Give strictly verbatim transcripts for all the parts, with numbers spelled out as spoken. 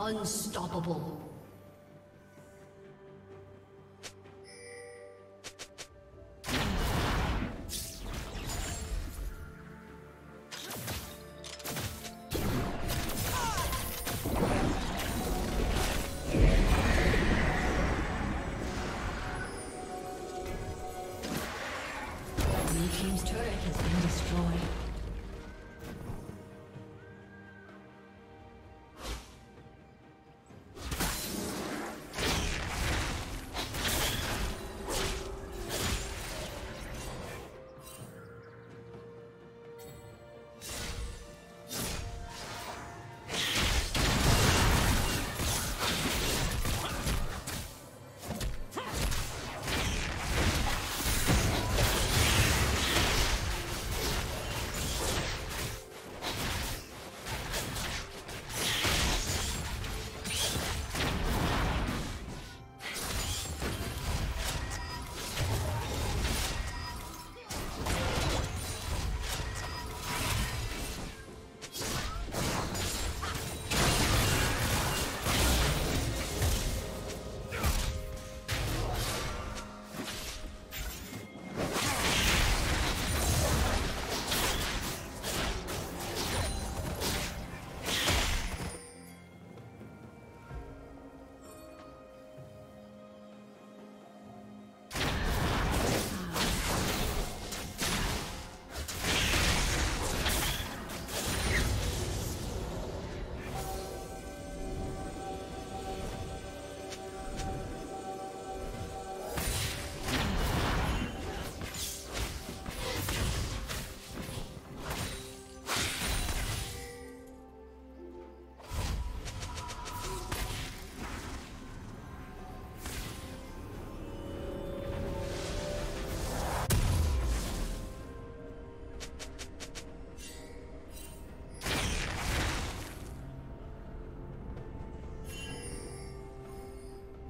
Unstoppable.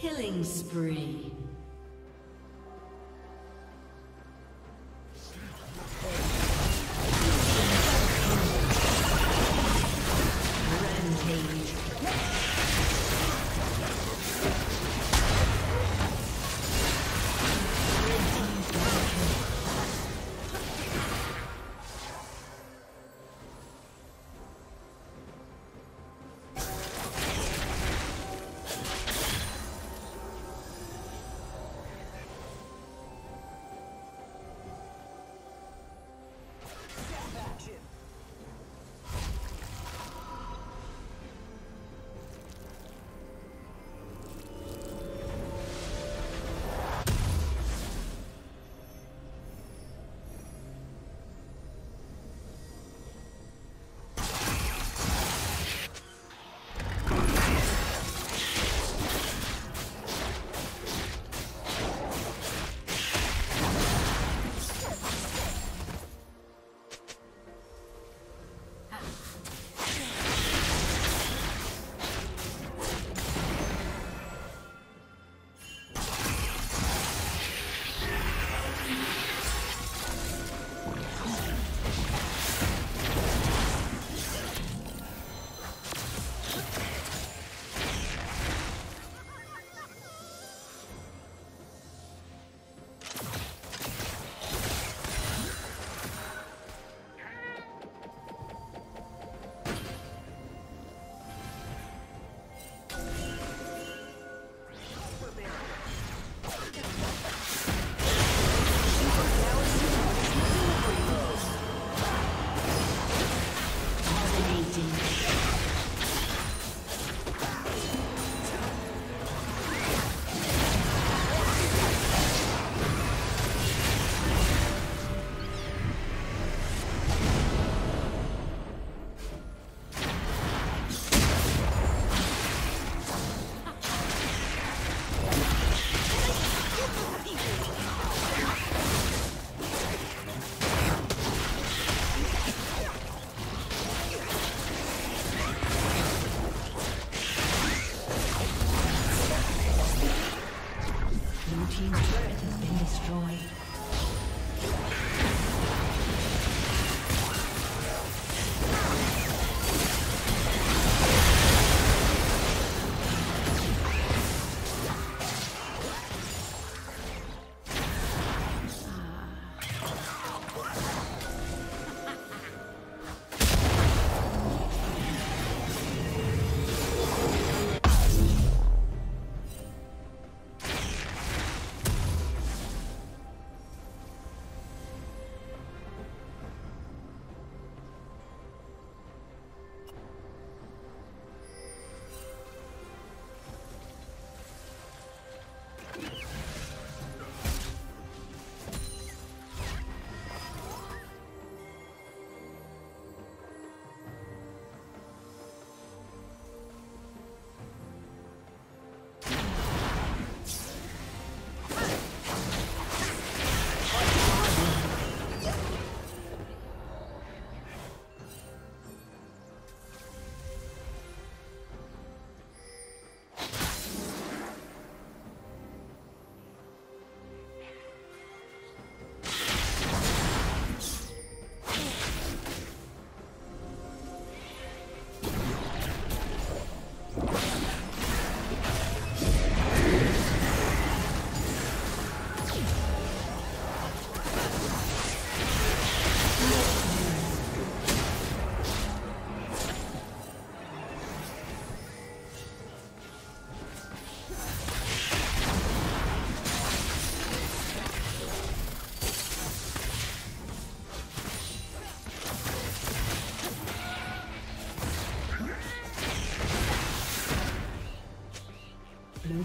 Killing spree. Blue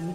Blue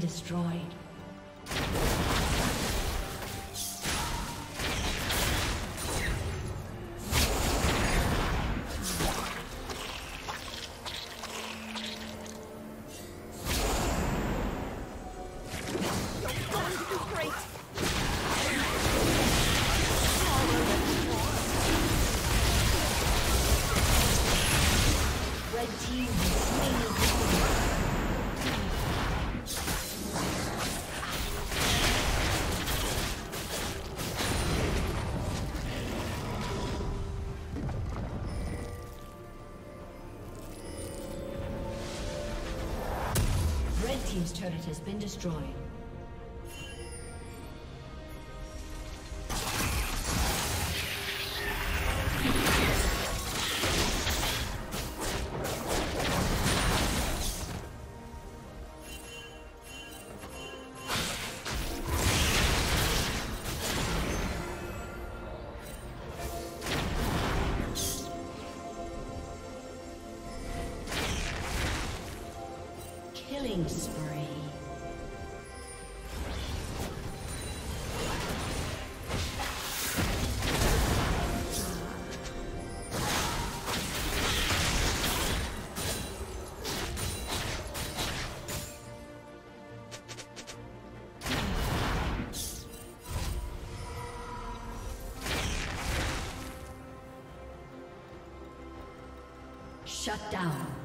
Destroyed. Team's turret has been destroyed. Killing spree. Shut down.